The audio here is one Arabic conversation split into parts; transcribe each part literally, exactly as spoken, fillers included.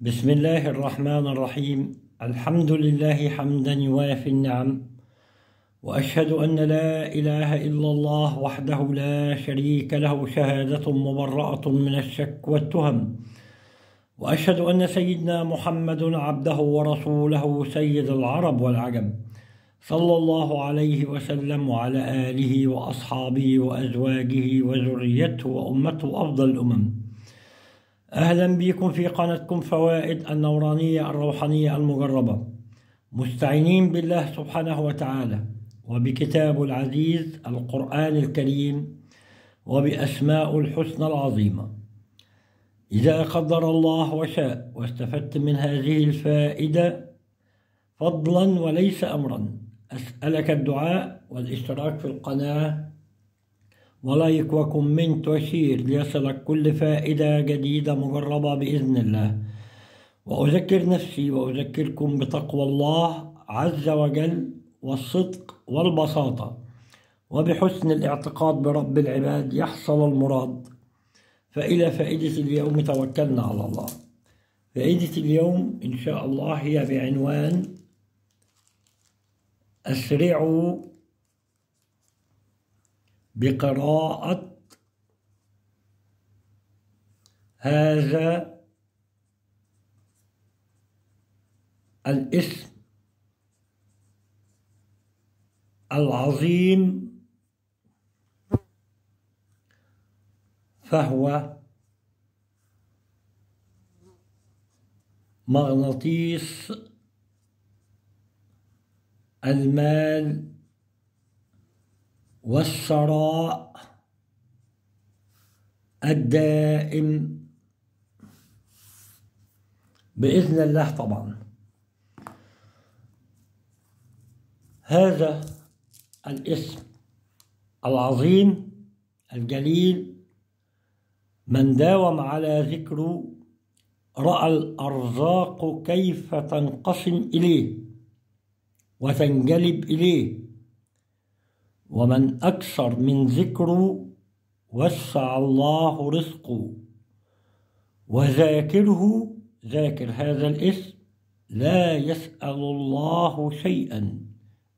بسم الله الرحمن الرحيم. الحمد لله حمدا يوافي النعم، وأشهد أن لا إله إلا الله وحده لا شريك له، شهادة مبرأة من الشك والتهم، وأشهد أن سيدنا محمد عبده ورسوله سيد العرب والعجم، صلى الله عليه وسلم وعلى آله وأصحابه وأزواجه وذريته وأمته أفضل الأمم. أهلا بكم في قناتكم فوائد النورانية الروحانية المجربة، مستعينين بالله سبحانه وتعالى وبكتابه العزيز القرآن الكريم وبأسماء الحسنى العظيمة، إذا قدر الله وشاء. واستفدت من هذه الفائدة فضلا وليس أمرا. أسألك الدعاء والاشتراك في القناة ولايك وكومنت وشير ليصلك كل فائدة جديدة مجربة بإذن الله. وأذكر نفسي وأذكركم بتقوى الله عز وجل والصدق والبساطة، وبحسن الاعتقاد برب العباد يحصل المراد. فإلى فائدة اليوم توكلنا على الله. فائدة اليوم إن شاء الله هي بعنوان أسرعوا بقراءة هذا الاسم العظيم، فهو مغناطيس المال والثراء الدائم بإذن الله. طبعا هذا الاسم العظيم الجليل من داوم على ذكره رأى الأرزاق كيف تنقسم إليه وتنجلب إليه، ومن أكثر من ذكره وسع الله رزقه. وذاكره ذاكر هذا الاسم، لا يسأل الله شيئا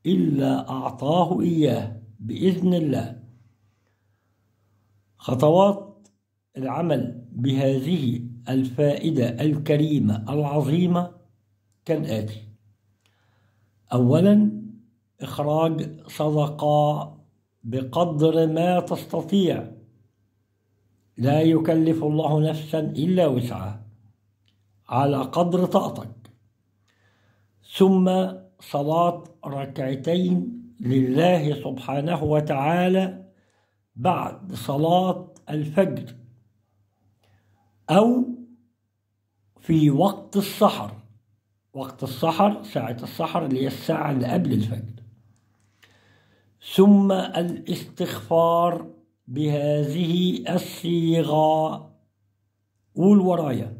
إلا أعطاه إياه بإذن الله. خطوات العمل بهذه الفائدة الكريمة العظيمة كالآتي: أولا، إخراج صدقة بقدر ما تستطيع، لا يكلف الله نفسا إلا وسعها، على قدر طاقتك. ثم صلاة ركعتين لله سبحانه وتعالى بعد صلاة الفجر أو في وقت السحر. وقت السحر ساعة السحر اللي هي الساعة اللي قبل الفجر. ثم الاستغفار بهذه الصيغة، قول ورايا: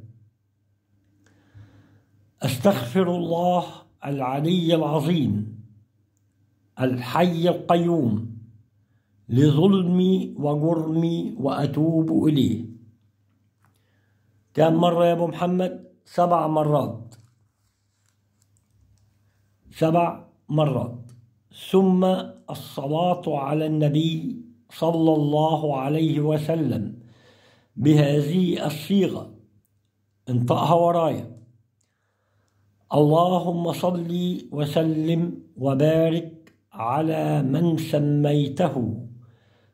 أستغفر الله العلي العظيم الحي القيوم لظلمي وجرمي وأتوب إليه. كم مرة يا أبو محمد؟ سبع مرات. سبع مرات. ثم الصلاة على النبي صلى الله عليه وسلم بهذه الصيغة، انطقها ورايا: اللهم صل وسلم وبارك على من سميته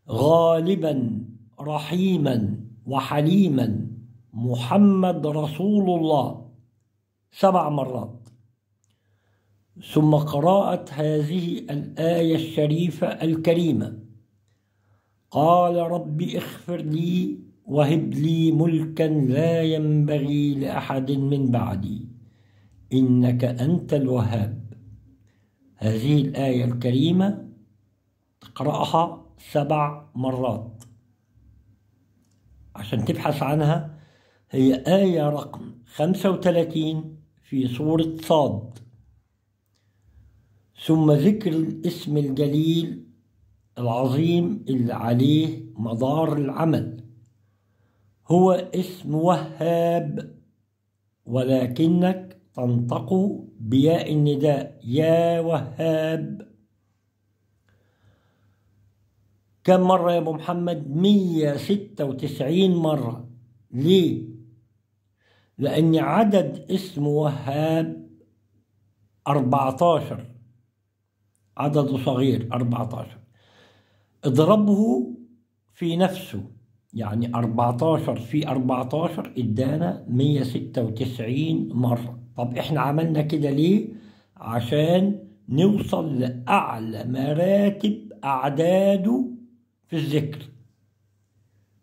غالبا رحيما وحليما محمد رسول الله، سبع مرات. ثم قراءة هذه الآية الشريفة الكريمة: قال رب اغفر لي وهب لي ملكا لا ينبغي لأحد من بعدي إنك أنت الوهاب. هذه الآية الكريمة تقرأها سبع مرات. عشان تبحث عنها، هي آية رقم خمسة وثلاثين في سورة صاد. ثم ذكر الاسم الجليل العظيم اللي عليه مدار العمل، هو اسم وهاب، ولكنك تنطق بياء النداء يا وهاب. كم مرة يا أبو محمد؟ مية ستة وتسعين مرة. ليه؟ لأن عدد اسم وهاب أربعتاشر، عدده صغير أربعتاشر، اضربه في نفسه، يعني أربعتاشر في أربعتاشر إدانا مية ستة وتسعين مرة. طب إحنا عملنا كده ليه؟ عشان نوصل لأعلى مراتب أعداده في الذكر،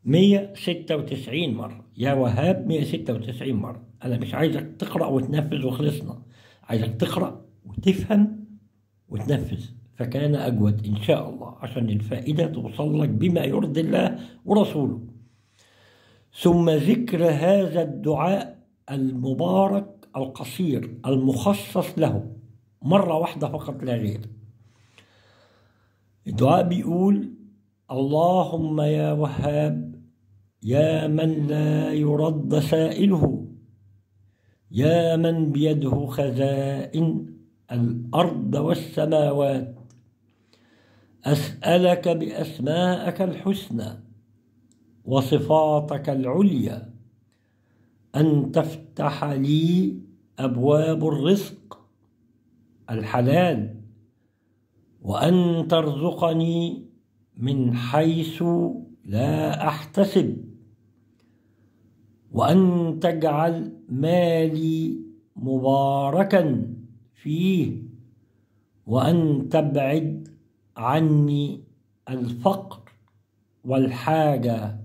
مية ستة وتسعين مرة. يا وهاب مية ستة وتسعين مرة. أنا مش عايزك تقرأ وتنفذ وخلصنا، عايزك تقرأ وتفهم وتنفذ. فكان أجود إن شاء الله عشان الفائدة توصل لك بما يرضي الله ورسوله. ثم ذكر هذا الدعاء المبارك القصير المخصص له مرة واحدة فقط لا غير. الدعاء بيقول: اللهم يا وهاب، يا من لا يرد سائله، يا من بيده خزائن الأرض والسماوات، أسألك بأسمائك الحسنى وصفاتك العليا أن تفتح لي أبواب الرزق الحلال، وأن ترزقني من حيث لا أحتسب، وأن تجعل مالي مباركا فيه، وأن تبعد عني الفقر والحاجة.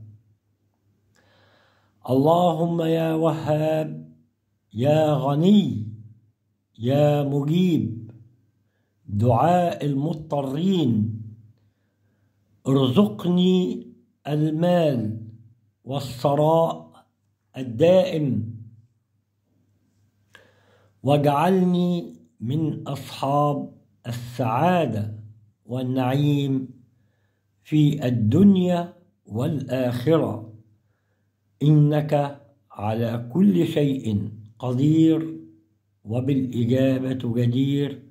اللهم يا وهاب، يا غني يا مجيب دعاء المضطرين، ارزقني المال والثراء الدائم، واجعلني من أصحاب السعادة والنعيم في الدنيا والآخرة، إنك على كل شيء قدير وبالإجابة جدير.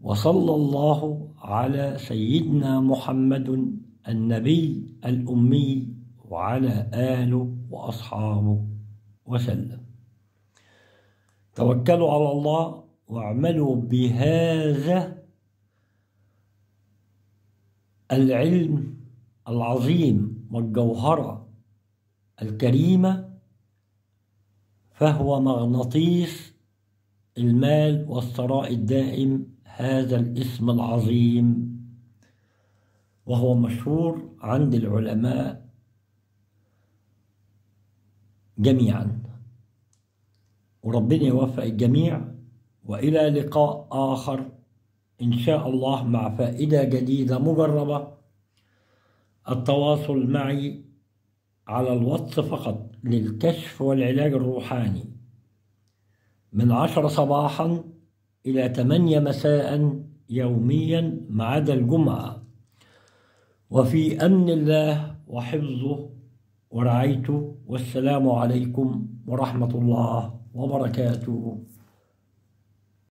وصلى الله على سيدنا محمد النبي الأمي وعلى آله وأصحابه وسلم. توكلوا على الله واعملوا بهذا العلم العظيم والجوهرة الكريمة، فهو مغناطيس المال والثراء الدائم هذا الاسم العظيم، وهو مشهور عند العلماء جميعا. وربنا يوفق الجميع، وإلى لقاء آخر إن شاء الله مع فائدة جديدة مجربة. التواصل معي على الواتس فقط للكشف والعلاج الروحاني من عشرة صباحا إلى ثمانية مساء يوميا ما عدا الجمعة، وفي أمن الله وحفظه ورعايته. والسلام عليكم ورحمة الله وبركاته.